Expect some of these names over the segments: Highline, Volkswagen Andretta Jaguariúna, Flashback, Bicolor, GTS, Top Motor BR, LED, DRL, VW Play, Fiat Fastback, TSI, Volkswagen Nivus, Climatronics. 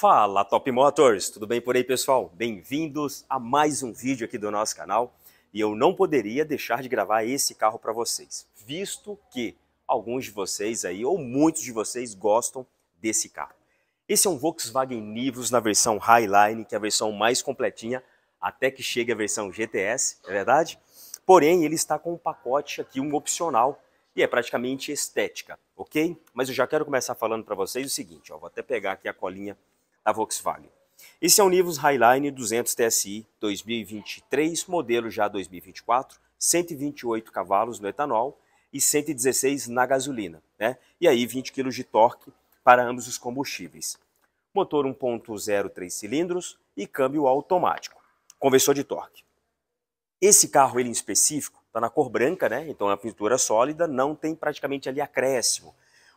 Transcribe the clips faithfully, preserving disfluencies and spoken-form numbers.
Fala, Top Motors! Tudo bem por aí, pessoal? Bem-vindos a mais um vídeo aqui do nosso canal. E eu não poderia deixar de gravar esse carro para vocês, visto que alguns de vocês aí, ou muitos de vocês, gostam desse carro. Esse é um Volkswagen Nivus na versão Highline, que é a versão mais completinha, até que chegue a versão G T S, é verdade? Porém, ele está com um pacote aqui, um opcional, e é praticamente estética, ok? Mas eu já quero começar falando para vocês o seguinte, ó, vou até pegar aqui a colinha da Volkswagen. Esse é um Nivus Highline duzentos T S I dois mil e vinte e três, modelo já dois mil e vinte e quatro, cento e vinte e oito cavalos no etanol e cento e dezesseis na gasolina, né? E aí vinte quilos de torque para ambos os combustíveis. Motor um ponto zero três cilindros e câmbio automático. Conversor de torque. Esse carro, ele em específico, está na cor branca, né? Então é uma pintura sólida, não tem praticamente ali acréscimo.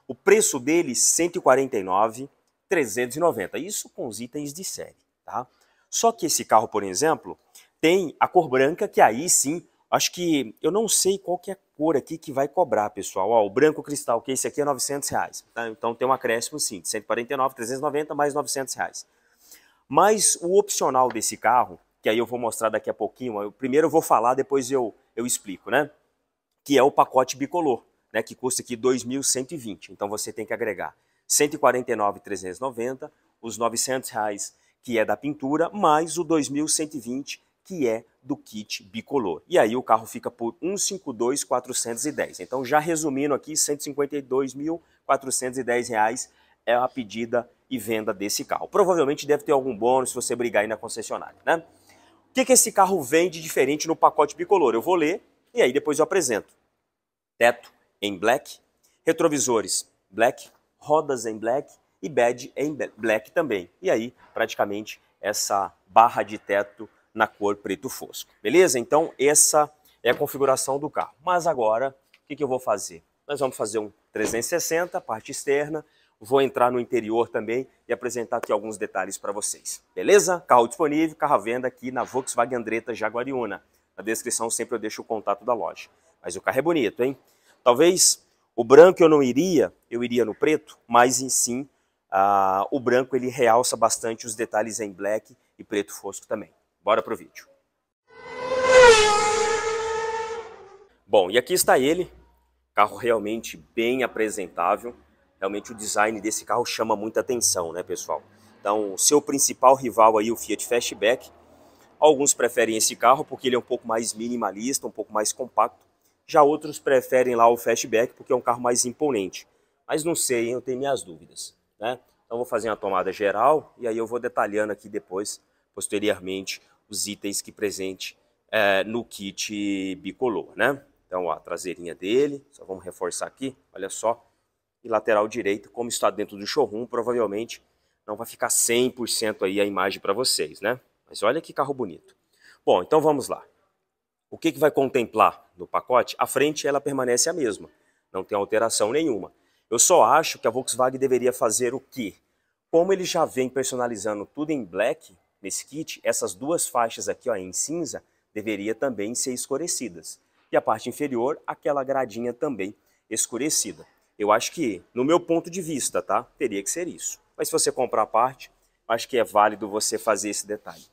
O preço dele, cento e quarenta e nove mil trezentos e noventa, isso com os itens de série, tá? Só que esse carro, por exemplo, tem a cor branca, que aí sim, acho que, eu não sei qual que é a cor aqui que vai cobrar, pessoal. Ó, o branco cristal, que esse aqui é novecentos reais, tá? Então tem um acréscimo sim, de cento e quarenta e nove mil trezentos e noventa mais novecentos reais. Mas o opcional desse carro, que aí eu vou mostrar daqui a pouquinho, eu, primeiro eu vou falar, depois eu, eu explico, né? Que é o pacote bicolor, né? Que custa aqui dois mil cento e vinte, então você tem que agregar cento e quarenta e nove mil trezentos e noventa, os novecentos reais que é da pintura, mais o dois mil cento e vinte que é do kit bicolor. E aí o carro fica por cento e cinquenta e dois mil quatrocentos e dez. Então já resumindo aqui, cento e cinquenta e dois mil quatrocentos e dez reais é a pedida e venda desse carro. Provavelmente deve ter algum bônus se você brigar aí na concessionária, né? O que que esse carro vem de diferente no pacote bicolor? Eu vou ler e aí depois eu apresento. Teto em black, retrovisores black, rodas em black e bed em black também. E aí, praticamente, essa barra de teto na cor preto fosco. Beleza? Então, essa é a configuração do carro. Mas agora, o que que eu vou fazer? Nós vamos fazer um trezentos e sessenta, parte externa. Vou entrar no interior também e apresentar aqui alguns detalhes para vocês. Beleza? Carro disponível, carro à venda aqui na Volkswagen Andretta Jaguariúna. Na descrição sempre eu deixo o contato da loja. Mas o carro é bonito, hein? Talvez... O branco eu não iria, eu iria no preto, mas em sim, uh, o branco ele realça bastante os detalhes em black e preto fosco também. Bora pro vídeo. Bom, e aqui está ele, carro realmente bem apresentável, realmente o design desse carro chama muita atenção, né, pessoal? Então, o seu principal rival aí, o Fiat Fastback, alguns preferem esse carro porque ele é um pouco mais minimalista, um pouco mais compacto. Já outros preferem lá o Flashback porque é um carro mais imponente. Mas não sei, hein? Eu tenho minhas dúvidas, né? Então vou fazer uma tomada geral e aí eu vou detalhando aqui depois, posteriormente, os itens que presente é, no kit bicolor, né? Então, ó, a traseirinha dele, só vamos reforçar aqui, olha só. E lateral direito, como está dentro do showroom, provavelmente não vai ficar cem por cento aí a imagem para vocês, né? Mas olha que carro bonito. Bom, então vamos lá. O que que vai contemplar no pacote? A frente ela permanece a mesma, não tem alteração nenhuma. Eu só acho que a Volkswagen deveria fazer o quê? Como ele já vem personalizando tudo em black nesse kit, essas duas faixas aqui, ó, em cinza deveria também ser escurecidas. E a parte inferior, aquela gradinha também escurecida. Eu acho que, no meu ponto de vista, tá? Teria que ser isso. Mas se você comprar a parte, acho que é válido você fazer esse detalhe.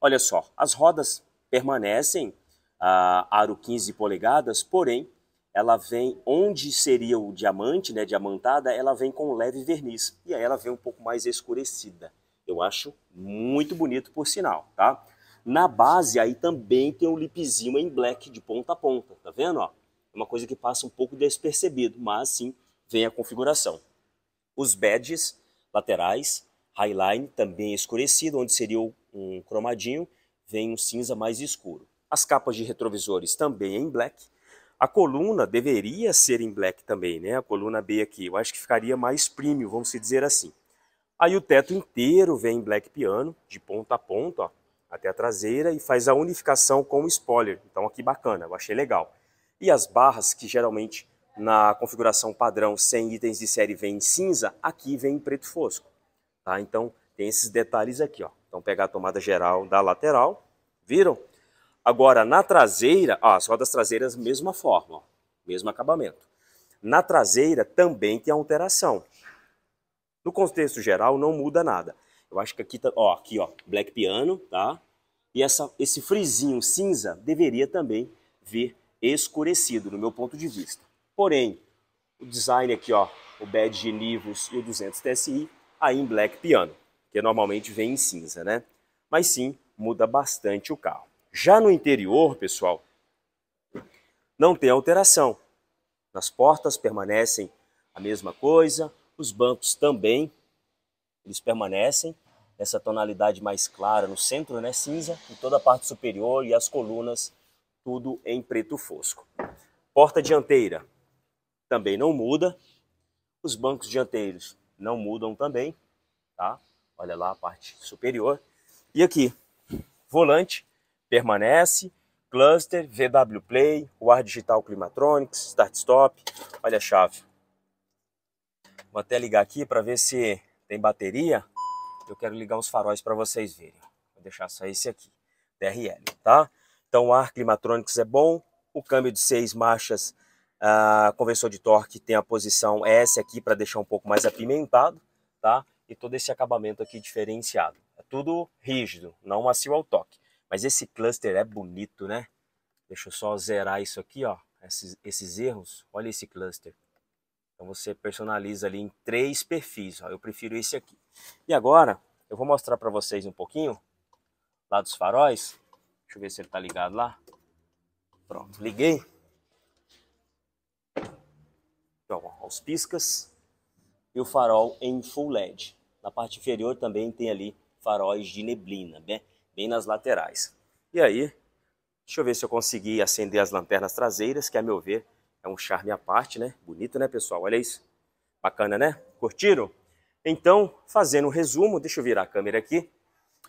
Olha só, as rodas permanecem... Uh, aro quinze polegadas, porém, ela vem onde seria o diamante, né, diamantada, ela vem com leve verniz. E aí ela vem um pouco mais escurecida. Eu acho muito bonito, por sinal, tá? Na base, aí também tem um lipzinho em black de ponta a ponta, tá vendo? Ó, é uma coisa que passa um pouco despercebido, mas sim, vem a configuração. Os badges laterais, Highline, também escurecido, onde seria um cromadinho, vem um cinza mais escuro. As capas de retrovisores também em black. A coluna deveria ser em black também, né? A coluna B aqui, eu acho que ficaria mais premium, vamos dizer assim. Aí o teto inteiro vem em black piano, de ponta a ponta, ó, até a traseira, e faz a unificação com o spoiler. Então aqui bacana, eu achei legal. E as barras, que geralmente na configuração padrão, sem itens de série, vem em cinza, aqui vem em preto fosco, tá? Então tem esses detalhes aqui, ó. Então pegar a tomada geral da lateral, viram? Agora, na traseira, ó, as rodas traseiras, mesma forma, ó, mesmo acabamento. Na traseira também tem alteração. No contexto geral, não muda nada. Eu acho que aqui tá, ó, aqui ó, black piano, tá? E essa, esse frisinho cinza deveria também vir escurecido, no meu ponto de vista. Porém, o design aqui, ó, o badge Nivus e o duzentos T S I, aí em black piano, que normalmente vem em cinza, né? Mas sim, muda bastante o carro. Já no interior, pessoal, não tem alteração. Nas portas permanecem a mesma coisa, os bancos também, eles permanecem nessa tonalidade mais clara no centro, né, cinza, e toda a parte superior e as colunas, tudo em preto fosco. Porta dianteira também não muda, os bancos dianteiros não mudam também, tá? Olha lá a parte superior. E aqui, volante permanece, cluster, V W Play, o ar digital Climatronics, start-stop, olha a chave. Vou até ligar aqui para ver se tem bateria. Eu quero ligar os faróis para vocês verem. Vou deixar só esse aqui, D R L, tá? Então o ar Climatronics é bom, o câmbio de seis marchas, ah, conversor de torque tem a posição S aqui para deixar um pouco mais apimentado, tá? E todo esse acabamento aqui diferenciado. É tudo rígido, não macio ao toque. Mas esse cluster é bonito, né? Deixa eu só zerar isso aqui, ó. Esses, esses erros, olha esse cluster. Então você personaliza ali em três perfis, ó. Eu prefiro esse aqui. E agora, eu vou mostrar para vocês um pouquinho lá dos faróis. Deixa eu ver se ele tá ligado lá. Pronto, liguei. Então, ó, os piscas e o farol em full L E D. Na parte inferior também tem ali faróis de neblina, né? Bem nas laterais. E aí, deixa eu ver se eu consegui acender as lanternas traseiras, que a meu ver é um charme à parte, né? Bonito, né, pessoal? Olha isso. Bacana, né? Curtiram? Então, fazendo um resumo, deixa eu virar a câmera aqui.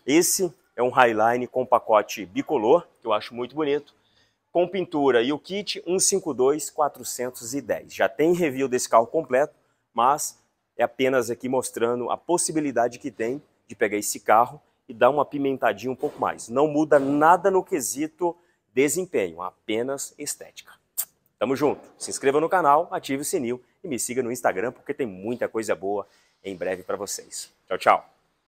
Esse é um Highline com pacote bicolor, que eu acho muito bonito, com pintura e o kit um cinco dois quatrocentos e dez. Já tem review desse carro completo, mas é apenas aqui mostrando a possibilidade que tem de pegar esse carro e dar uma pimentadinha um pouco mais. Não muda nada no quesito desempenho, apenas estética. Tamo junto. Se inscreva no canal, ative o sininho e me siga no Instagram, porque tem muita coisa boa em breve para vocês. Tchau, tchau.